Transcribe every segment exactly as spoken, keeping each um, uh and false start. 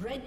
Red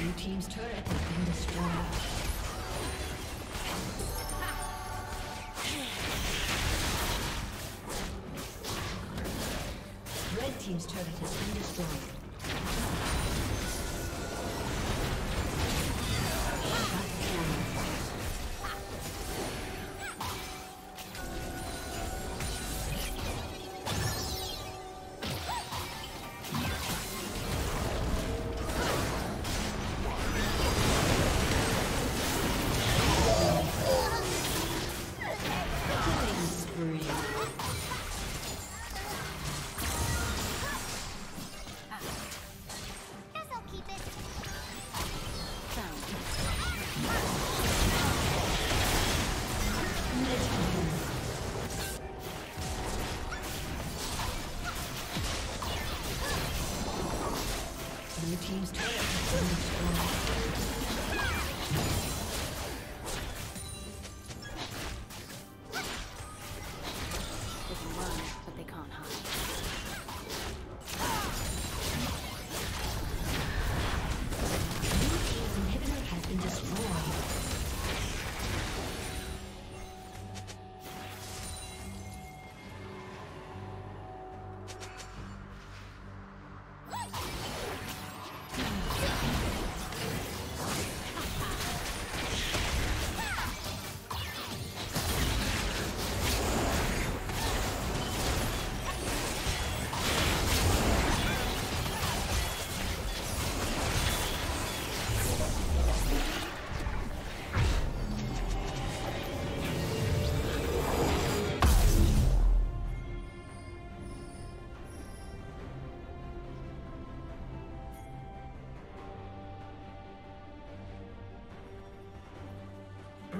Blue team's turret has been destroyed. Team's turret has been destroyed.